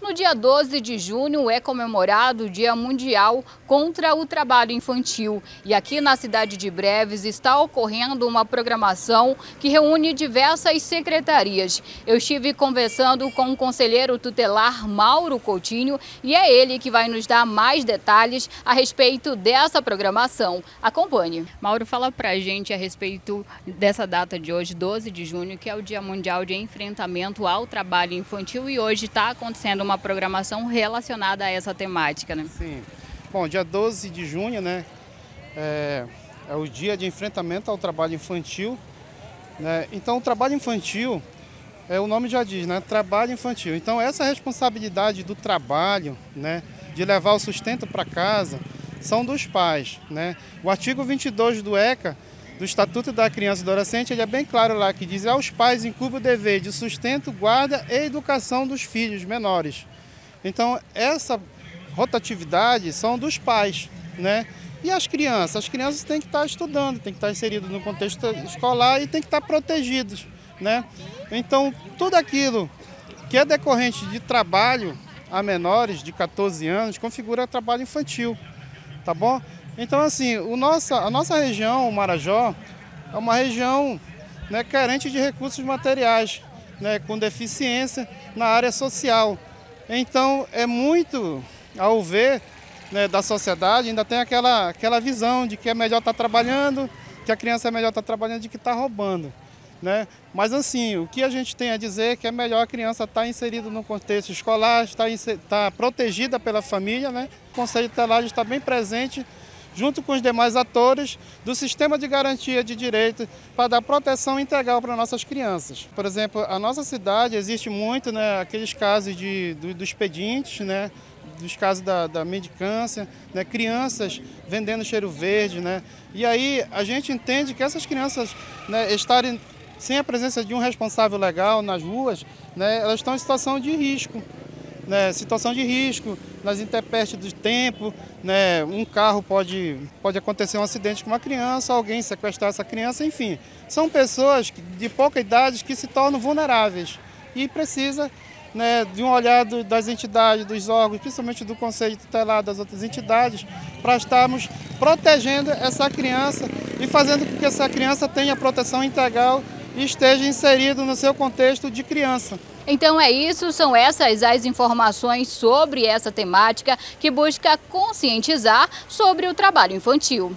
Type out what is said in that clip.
No dia 12 de junho é comemorado o Dia Mundial contra o Trabalho Infantil. E aqui na cidade de Breves está ocorrendo uma programação que reúne diversas secretarias. Eu estive conversando com o conselheiro tutelar Mauro Coutinho e é ele que vai nos dar mais detalhes a respeito dessa programação. Acompanhe. Mauro, fala pra gente a respeito dessa data de hoje, 12 de junho, que é o Dia Mundial de Enfrentamento ao Trabalho Infantil e hoje está acontecendo uma programação relacionada a essa temática, né? Sim. Bom, dia 12 de junho, né, é o dia de enfrentamento ao trabalho infantil, né? Então, o trabalho infantil, o nome já diz, né, trabalho infantil. Então, essa responsabilidade do trabalho, né, de levar o sustento para casa, são dos pais, né? O artigo 22 do ECA, do Estatuto da Criança e do Adolescente, ele é bem claro lá, que diz: aos pais incumbe o dever de sustento, guarda e educação dos filhos menores. Então, essa rotatividade são dos pais, né? E as crianças têm que estar estudando, têm que estar inseridas no contexto escolar e têm que estar protegidas, né? Então, tudo aquilo que é decorrente de trabalho a menores de 14 anos configura trabalho infantil, tá bom? Então, assim, a nossa região, o Marajó, é uma região, né, carente de recursos materiais, né, com deficiência na área social. Então, é muito, ao ver, né, da sociedade, ainda tem aquela visão de que é melhor estar trabalhando, que a criança é melhor estar trabalhando do que estar roubando, né? Mas, assim, o que a gente tem a dizer é que é melhor a criança estar inserida no contexto escolar, estar protegida pela família, né? O Conselho Tutelar está bem presente junto com os demais atores do sistema de garantia de direito para dar proteção integral para nossas crianças. Por exemplo, a nossa cidade existe muito, né, aqueles casos dos pedintes, né, dos casos da mendicância, né, crianças vendendo cheiro verde, né, e aí a gente entende que essas crianças, né, estarem sem a presença de um responsável legal nas ruas, né, elas estão em situação de risco. Né, situação de risco, nas intempéries do tempo, né, um carro pode acontecer um acidente com uma criança, alguém sequestrar essa criança, enfim. São pessoas de pouca idade que se tornam vulneráveis e precisa, né, de um olhar das entidades, dos órgãos, principalmente do Conselho Tutelar, das outras entidades, para estarmos protegendo essa criança e fazendo com que essa criança tenha proteção integral e esteja inserido no seu contexto de criança. Então é isso, são essas as informações sobre essa temática que busca conscientizar sobre o trabalho infantil.